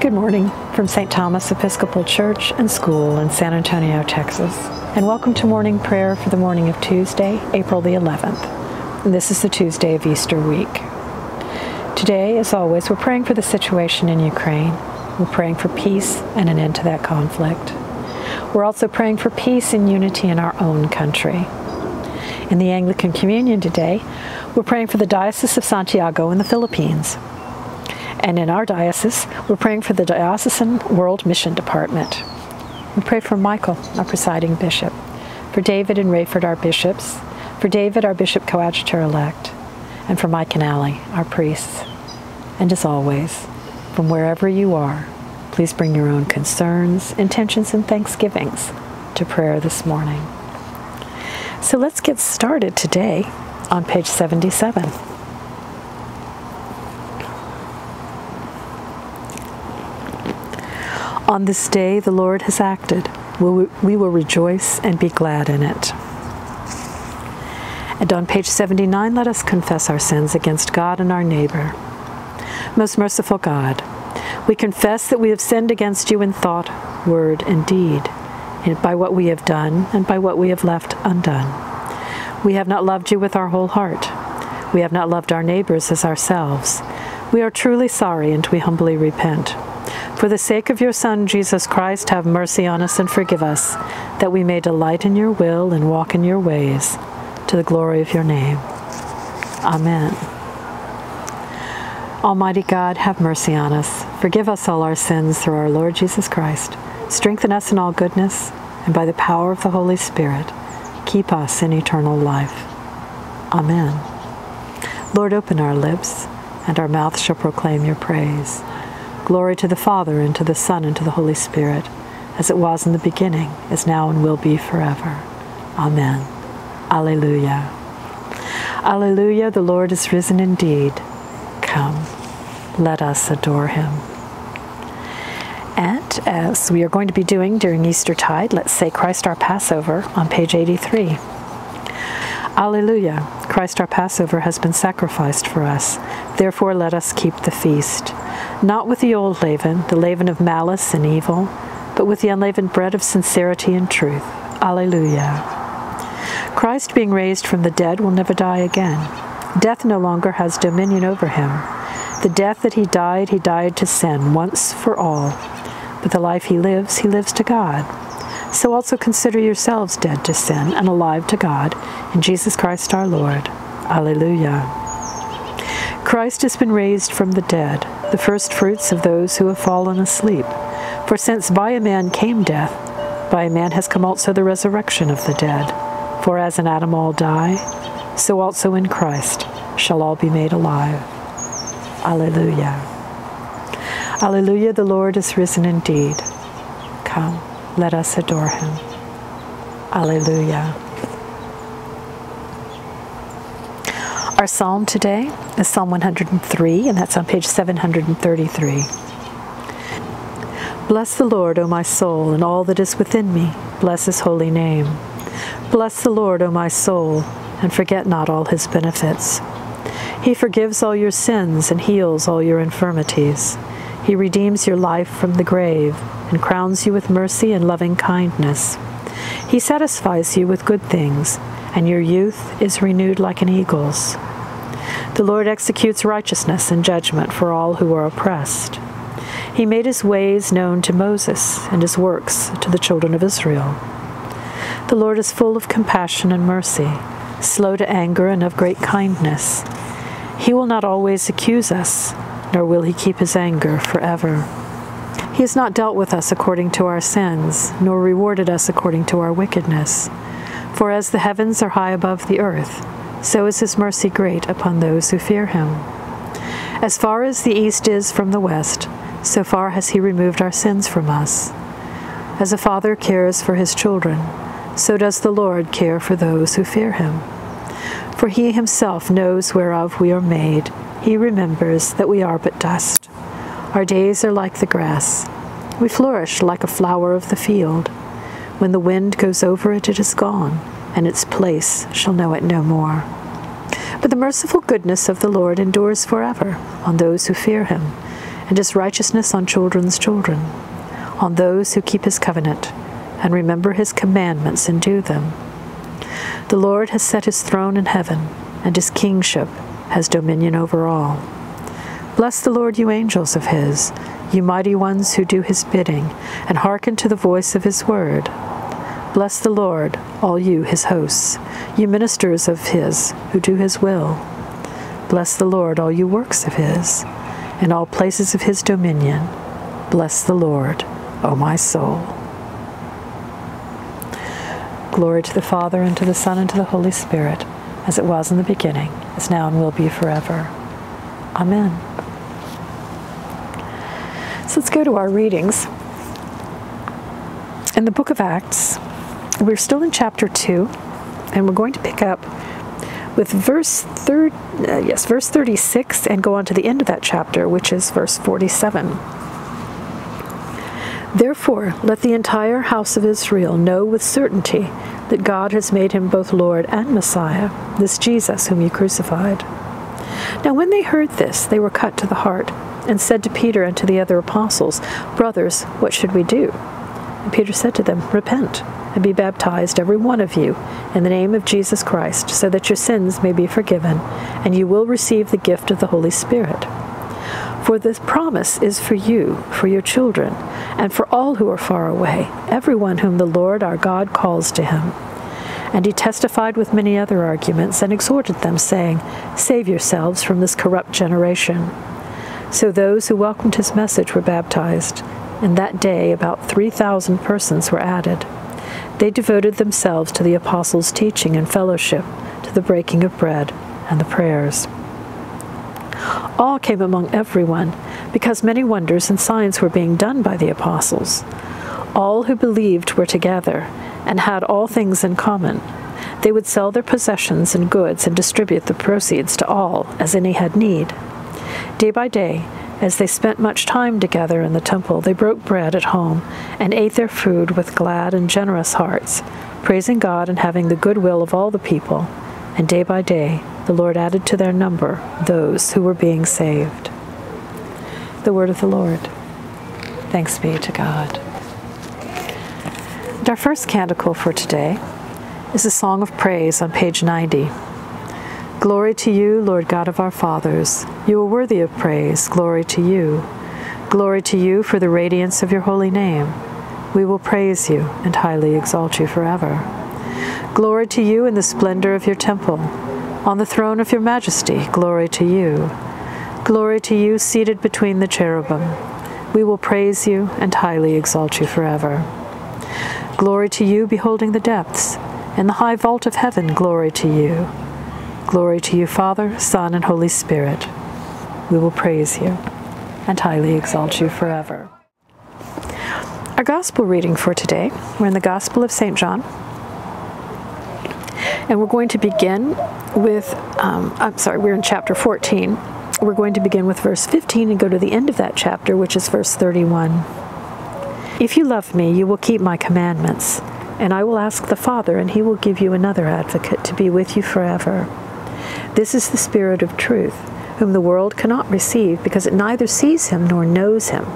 Good morning from St. Thomas Episcopal Church and School in San Antonio, Texas, and welcome to morning prayer for the morning of Tuesday, April the 11th. And this is the Tuesday of Easter week. Today, as always, we're praying for the situation in Ukraine. We're praying for peace and an end to that conflict. We're also praying for peace and unity in our own country. In the Anglican Communion today, we're praying for the Diocese of Santiago in the Philippines. And in our diocese, we're praying for the Diocesan World Mission Department. We pray for Michael, our presiding bishop, for David and Rayford, our bishops, for David, our bishop coadjutor-elect, and for Mike and Allie, our priests. And as always, from wherever you are, please bring your own concerns, intentions, and thanksgivings to prayer this morning. So let's get started today on page 77. On this day the Lord has acted. We will rejoice and be glad in it. And on page 79, let us confess our sins against God and our neighbor. Most merciful God, we confess that we have sinned against you in thought, word, and deed, and by what we have done and by what we have left undone. We have not loved you with our whole heart. We have not loved our neighbors as ourselves. We are truly sorry, and we humbly repent. For the sake of your Son, Jesus Christ, have mercy on us and forgive us, that we may delight in your will and walk in your ways, to the glory of your name. Amen. Almighty God, have mercy on us. Forgive us all our sins through our Lord Jesus Christ. Strengthen us in all goodness, and by the power of the Holy Spirit, keep us in eternal life. Amen. Lord, open our lips, and our mouth shall proclaim your praise. Glory to the Father, and to the Son, and to the Holy Spirit, as it was in the beginning, is now, and will be forever. Amen. Alleluia. Alleluia, the Lord is risen indeed. Come, let us adore him. And as we are going to be doing during Eastertide, let's say Christ our Passover on page 83. Alleluia, Christ our Passover has been sacrificed for us. Therefore let us keep the feast. Not with the old leaven, the leaven of malice and evil, but with the unleavened bread of sincerity and truth. Alleluia. Christ, being raised from the dead, will never die again. Death no longer has dominion over him. The death that he died to sin, once for all. But the life he lives to God. So also consider yourselves dead to sin and alive to God, in Jesus Christ our Lord. Alleluia. Christ has been raised from the dead, the first fruits of those who have fallen asleep. For since by a man came death, by a man has come also the resurrection of the dead. For as in Adam all die, so also in Christ shall all be made alive. Alleluia. Alleluia, the Lord is risen indeed. Come, let us adore him. Alleluia. Our psalm today is Psalm 103, and that's on page 733. Bless the Lord, O my soul, and all that is within me. Bless his holy name. Bless the Lord, O my soul, and forget not all his benefits. He forgives all your sins and heals all your infirmities. He redeems your life from the grave and crowns you with mercy and loving kindness. He satisfies you with good things, and your youth is renewed like an eagle's. The Lord executes righteousness and judgment for all who are oppressed. He made his ways known to Moses, and his works to the children of Israel. The Lord is full of compassion and mercy, slow to anger and of great kindness. He will not always accuse us, nor will he keep his anger forever. He has not dealt with us according to our sins, nor rewarded us according to our wickedness. For as the heavens are high above the earth, so is his mercy great upon those who fear him. As far as the east is from the west, so far has he removed our sins from us. As a father cares for his children, so does the Lord care for those who fear him. For he himself knows whereof we are made. He remembers that we are but dust. Our days are like the grass. We flourish like a flower of the field. When the wind goes over it, it is gone, and its place shall know it no more. But the merciful goodness of the Lord endures forever on those who fear him, and His righteousness on children's children, on those who keep His covenant and remember His commandments and do them. The Lord has set His throne in heaven, and His kingship has dominion over all. Bless the Lord, you angels of His, you mighty ones who do His bidding, and hearken to the voice of His word. Bless the Lord, all you His hosts, you ministers of His who do His will. Bless the Lord, all you works of His, in all places of His dominion. Bless the Lord, O my soul. Glory to the Father, and to the Son, and to the Holy Spirit, as it was in the beginning, is now, and will be forever. Amen. So let's go to our readings. In the book of Acts, we're still in chapter 2, and we're going to pick up with verse 36 and go on to the end of that chapter, which is verse 47. Therefore, let the entire house of Israel know with certainty that God has made Him both Lord and Messiah, this Jesus whom you crucified. Now when they heard this, they were cut to the heart, and said to Peter and to the other apostles, Brothers, what should we do? And Peter said to them, Repent, and be baptized, every one of you, in the name of Jesus Christ, so that your sins may be forgiven, and you will receive the gift of the Holy Spirit. For this promise is for you, for your children, and for all who are far away, everyone whom the Lord our God calls to Him. And he testified with many other arguments, and exhorted them, saying, Save yourselves from this corrupt generation. So those who welcomed his message were baptized, and that day about 3,000 persons were added. They devoted themselves to the apostles' teaching and fellowship, to the breaking of bread and the prayers. Awe came among everyone, because many wonders and signs were being done by the apostles. All who believed were together, and had all things in common. They would sell their possessions and goods, and distribute the proceeds to all, as any had need. Day by day, as they spent much time together in the temple, they broke bread at home, and ate their food with glad and generous hearts, praising God and having the goodwill of all the people. And day by day, the Lord added to their number those who were being saved. The word of the Lord. Thanks be to God. Our first canticle for today is a song of praise on page 90. Glory to you, Lord God of our fathers. You are worthy of praise. Glory to you. Glory to you for the radiance of your holy name. We will praise you and highly exalt you forever. Glory to you in the splendor of your temple. On the throne of your majesty, glory to you. Glory to you seated between the cherubim. We will praise you and highly exalt you forever. Glory to you, beholding the depths, and the high vault of heaven, glory to you. Glory to you, Father, Son, and Holy Spirit. We will praise you and highly exalt you forever. Our gospel reading for today, we're in the Gospel of St. John, and we're going to begin with, we're in chapter 14. We're going to begin with verse 15 and go to the end of that chapter, which is verse 31. If you love me, you will keep my commandments, and I will ask the Father, and he will give you another advocate to be with you forever. This is the Spirit of truth, whom the world cannot receive, because it neither sees him nor knows him.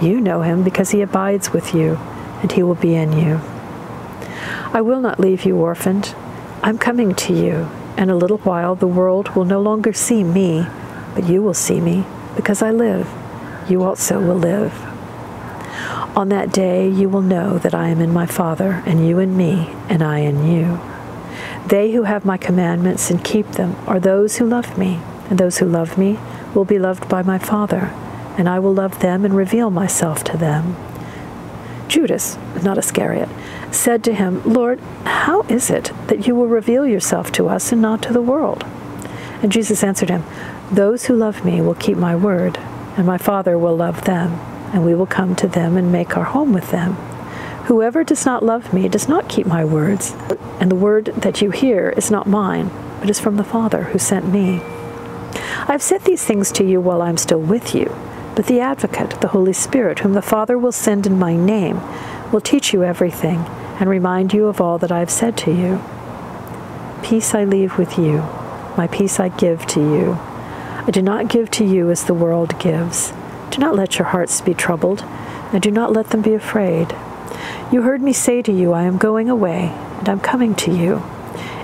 You know him, because he abides with you, and he will be in you. I will not leave you orphaned. I'm coming to you. In a little while the world will no longer see me, but you will see me, because I live. You also will live. On that day you will know that I am in my Father, and you in me, and I in you. They who have my commandments and keep them are those who love me, and those who love me will be loved by my Father, and I will love them and reveal myself to them. Judas, not Iscariot, said to him, Lord, how is it that you will reveal yourself to us and not to the world? And Jesus answered him, Those who love me will keep my word, and my Father will love them, and we will come to them and make our home with them. Whoever does not love me does not keep my words, and the word that you hear is not mine, but is from the Father who sent me. I have said these things to you while I am still with you, but the Advocate, the Holy Spirit, whom the Father will send in my name, will teach you everything, and remind you of all that I have said to you. Peace I leave with you, my peace I give to you. I do not give to you as the world gives. Do not let your hearts be troubled, and do not let them be afraid. You heard me say to you, I am going away, and I am coming to you.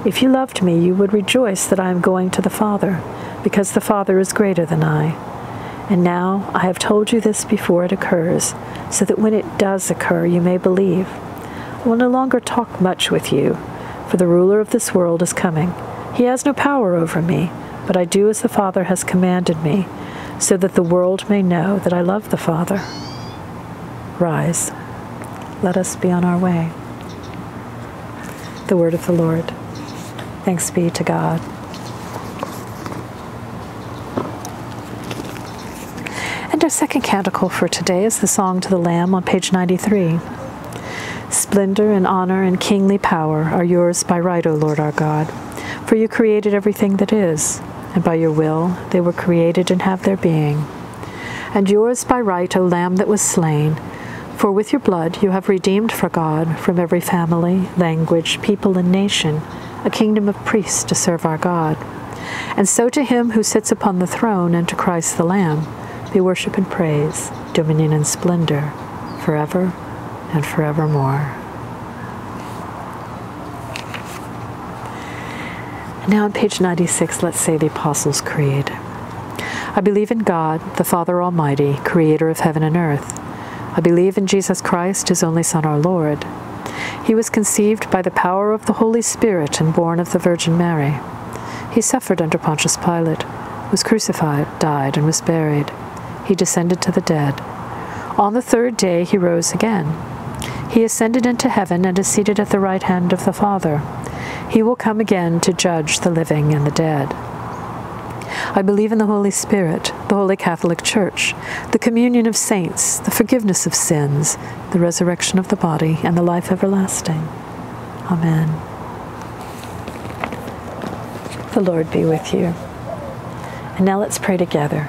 If you loved me, you would rejoice that I am going to the Father, because the Father is greater than I. And now I have told you this before it occurs, so that when it does occur, you may believe. I will no longer talk much with you, for the ruler of this world is coming. He has no power over me, but I do as the Father has commanded me, so that the world may know that I love the Father. Rise. Let us be on our way. The word of the Lord. Thanks be to God. And our second canticle for today is the Song to the Lamb on page 93. Splendor and honor and kingly power are yours by right, O Lord our God, for you created everything that is, and by your will they were created and have their being. And yours by right, O Lamb that was slain, for with your blood you have redeemed for God from every family, language, people, and nation, a kingdom of priests to serve our God. And so to him who sits upon the throne and to Christ the Lamb be worship and praise, dominion and splendor, forever and forevermore. Now on page 96, let's say the Apostles' Creed. I believe in God, the Father Almighty, creator of heaven and earth. I believe in Jesus Christ, his only Son, our Lord. He was conceived by the power of the Holy Spirit and born of the Virgin Mary. He suffered under Pontius Pilate, was crucified, died, and was buried. He descended to the dead. On the third day he rose again. He ascended into heaven and is seated at the right hand of the Father. He will come again to judge the living and the dead. I believe in the Holy Spirit, the Holy Catholic Church, the communion of saints, the forgiveness of sins, the resurrection of the body, and the life everlasting. Amen. The Lord be with you. And now let's pray together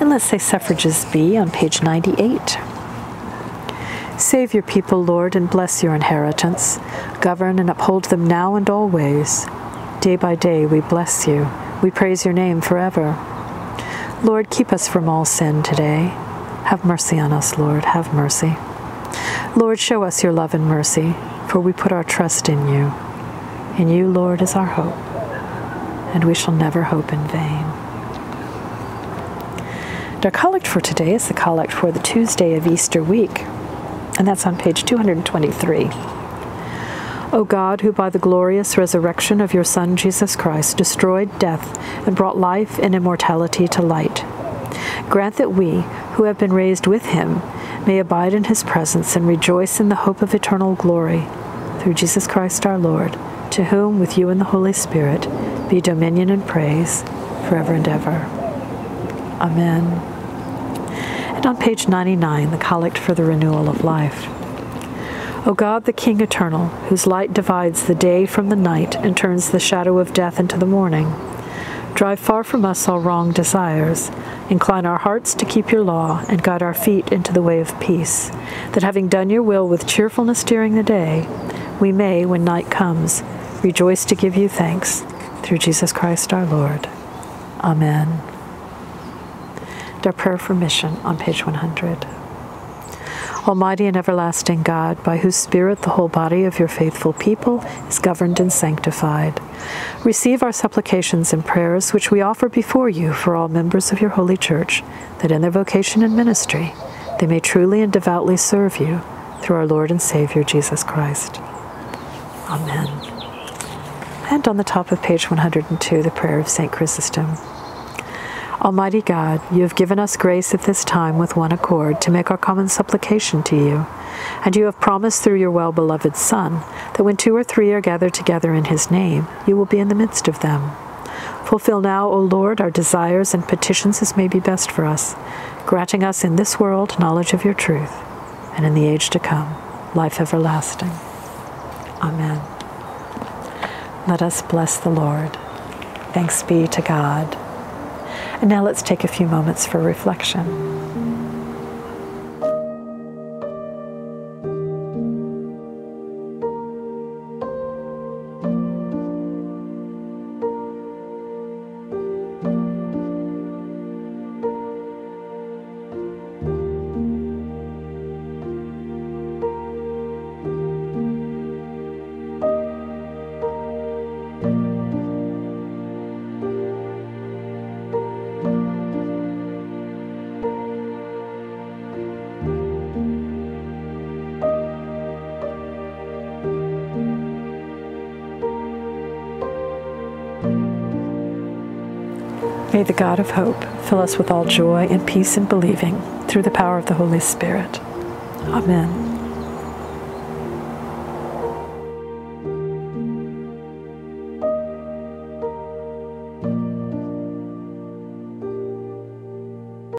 And let's say Suffrages B on page 98. Save your people, Lord, and bless your inheritance. Govern and uphold them now and always. Day by day we bless you. We praise your name forever. Lord, keep us from all sin today. Have mercy on us, Lord, have mercy. Lord, show us your love and mercy, for we put our trust in you. In you, Lord, is our hope, and we shall never hope in vain. Our collect for today is the collect for the Tuesday of Easter week, and that's on page 223. O God, who by the glorious resurrection of your Son Jesus Christ destroyed death and brought life and immortality to light, grant that we, who have been raised with him, may abide in his presence and rejoice in the hope of eternal glory, through Jesus Christ our Lord, to whom, with you and the Holy Spirit, be dominion and praise forever and ever. Amen. And on page 99, the collect for the renewal of life. O God, the King eternal, whose light divides the day from the night and turns the shadow of death into the morning, drive far from us all wrong desires. Incline our hearts to keep your law and guide our feet into the way of peace, that having done your will with cheerfulness during the day, we may, when night comes, rejoice to give you thanks, through Jesus Christ our Lord. Amen. Our prayer for mission on page 100. Almighty and everlasting God, by whose Spirit the whole body of your faithful people is governed and sanctified, receive our supplications and prayers which we offer before you for all members of your holy church, that in their vocation and ministry they may truly and devoutly serve you, through our Lord and Savior Jesus Christ. Amen. And on the top of page 102, the prayer of St. Chrysostom. Almighty God, you have given us grace at this time with one accord to make our common supplication to you, and you have promised through your well-beloved Son that when two or three are gathered together in his name, you will be in the midst of them. Fulfill now, O Lord, our desires and petitions as may be best for us, granting us in this world knowledge of your truth, and in the age to come, life everlasting. Amen. Let us bless the Lord. Thanks be to God. And now let's take a few moments for reflection. May the God of hope fill us with all joy and peace in believing, through the power of the Holy Spirit. Amen.